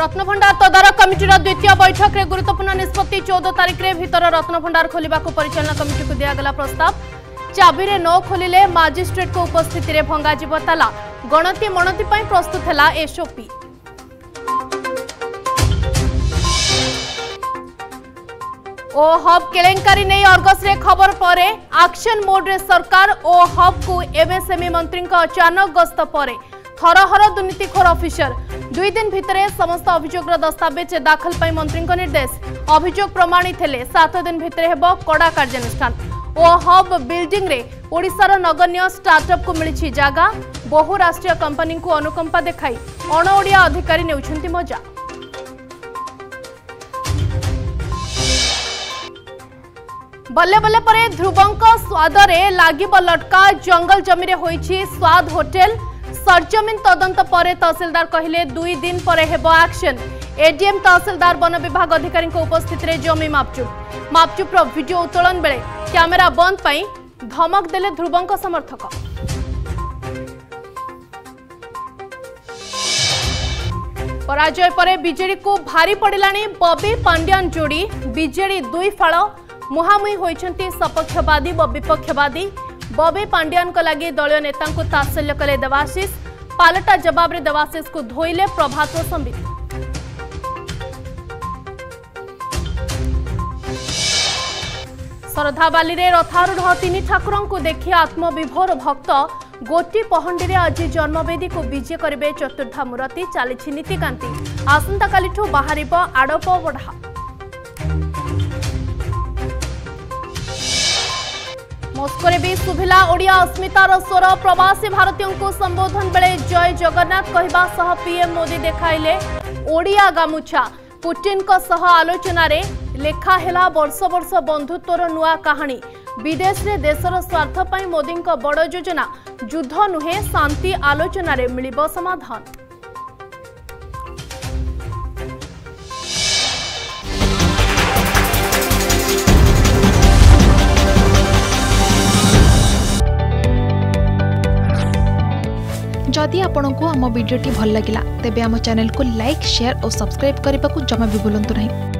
रत्नभंडार तदारक कमिटीर द्वितीय बैठक में गुरुत्वपूर्ण निष्पत्ति 14 तारीख में भीतर रत्नभंडार खोलिबा को परिचालना कमिटी को दियागला प्रस्ताव। चाबी रे न खोलिले मजिस्ट्रेट को उपस्थिति में भंगाजिब ताला। गणति मणति प्रस्तुत है एसओपी। ओ हब केलेंकारी नहीं अर्गस रे खबर पर एक्शन मोड रे सरकार। ओ हब को एमएसएमई मंत्री अचानक गस्त पर थरहर दुर्नीतिखोर ऑफिसर। 2 दिन भितर समस्त अभियोगरा दस्तावेज दाखल पर मंत्री निर्देश। अभियोग प्रमाणित हेले 7 दिन भितर हेबो कड़ा कार्यानुष्ठान। ओ हब बिल्डिंग रे ओडिशार नगण्य स्टार्टअप को मिली जागा। बहुराष्ट्रीय कंपनी को अनुकंपा देखाई अणओडिया अधिकारी नेउछंती मजा। बल्ले बल्ले पर ध्रुवंक स्वादर लागिब लटका। जंगल जमी रे होईछि स्वाद होटेल। सरजमीन तदंत पर तहसीलदार कहले 2 दिन पर हेबो एक्शन। एडीएम तहसीलदार वन विभाग अधिकारी उपस्थित रे जमी मापचुप। मापचुप्र वीडियो उत्तोलन बेले कैमेरा बंद पई धमक देले ध्रुवंक समर्थक। पराजय पर बीजेडी को भारी पड़िलाणी बबी पांड्यान जोड़ी। बीजेडी 2 फाड़ मुहामुही होइछंती सपक्षवादी व विपक्षवादी। बबी पांड्यान को लगी दलियों नेता तात्सल्य कले देवाशीष। पालटा जवाब रे देवाशीष को धोइले प्रभात व संबित। श्रद्धाबाली रे रथारूढ़ 3 ठाकुरों को देखि आत्मविभोर भक्त। गोटी पहंडी आज जन्मवेदी को विजय करे चतुर्धा मूर्ति। चली नीतिकांति आसंता काली बाहर आड़प बढ़ा। मस्को में भी शुभिला ओडिया अस्मितार स्वर। प्रवासी भारतीयों को संबोधन बेले जय जगन्नाथ कहवा सह पीएम मोदी देखाइले ओडिया गामुछा। पुटिन को सह आलोचना रे लेखा हेला वर्ष वर्ष बंधुत्वर नुआ कहानी। विदेश रे देशर स्वार्थ पई मोदी को बड़ योजना। युद्ध नुहे शांति आलोचना रे मिलिबो समाधान। जदि आपंक आम भिडी भल लगा तेब आम चैनल को लाइक, शेयर और सब्सक्राइब करने को जमा भी भूलु ना।